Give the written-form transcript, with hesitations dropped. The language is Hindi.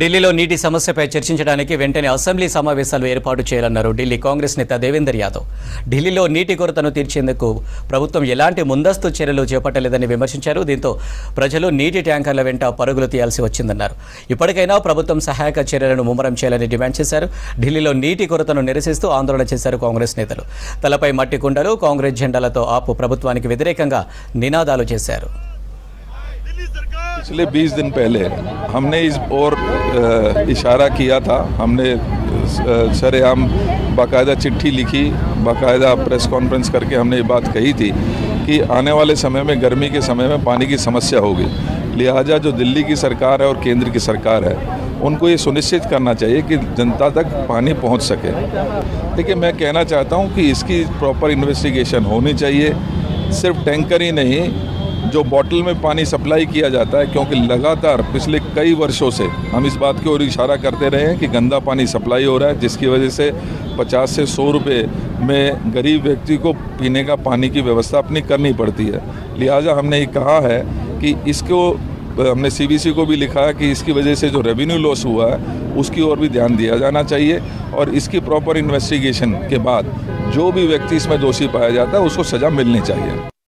ఢిల్లీలో నీటి సమస్యపై చర్చించడానికి వెంటనే అసెంబ్లీ సమావేశాలు ఏర్పాటు చేయాలన్నారు ఢిల్లీ కాంగ్రెస్ నేత దేవేందర్ యాదవ్. ఢిల్లీలో నీటి కొరతను తీర్చేందుకు ప్రభుత్వం ఎలాంటి ముందస్తు చర్యలు చేపట్టలేదని విమర్శించారు. దీంతో ప్రజలు నీటి ట్యాంకర్ల వెంట పరుగులు తీయాల్సి వచ్చిందన్నారు. ఇప్పటికైనా ప్రభుత్వం సహాయక చర్యలను ముమ్మరం చేయాలని డిమాండ్ చేశారు. ఢిల్లీలో నీటి కొరతను నిరసిస్తూ ఆందోళన చేశారు కాంగ్రెస్ నేతలు. తలపై మట్టి కుండలు, కాంగ్రెస్ జెండాలతో ఆపు ప్రభుత్వానికి వ్యతిరేకంగా నినాదాలు చేశారు. पिछले 20 दिन पहले हमने इस ओर इशारा किया था. हमने सरेआम बाकायदा चिट्ठी लिखी, बाकायदा प्रेस कॉन्फ्रेंस करके हमने ये बात कही थी कि आने वाले समय में गर्मी के समय में पानी की समस्या होगी. लिहाजा जो दिल्ली की सरकार है और केंद्र की सरकार है उनको ये सुनिश्चित करना चाहिए कि जनता तक पानी पहुंच सके. देखिए, मैं कहना चाहता हूँ कि इसकी प्रॉपर इन्वेस्टिगेशन होनी चाहिए. सिर्फ टैंकर ही नहीं, जो बॉटल में पानी सप्लाई किया जाता है, क्योंकि लगातार पिछले कई वर्षों से हम इस बात की ओर इशारा करते रहे हैं कि गंदा पानी सप्लाई हो रहा है, जिसकी वजह से 50 से 100 रुपये में गरीब व्यक्ति को पीने का पानी की व्यवस्था अपनी करनी पड़ती है. लिहाजा हमने ये कहा है कि इसको हमने सीबीसी को भी लिखा है कि इसकी वजह से जो रेवेन्यू लॉस हुआ है उसकी ओर भी ध्यान दिया जाना चाहिए और इसकी प्रॉपर इन्वेस्टिगेशन के बाद जो भी व्यक्ति इसमें दोषी पाया जाता है उसको सज़ा मिलनी चाहिए.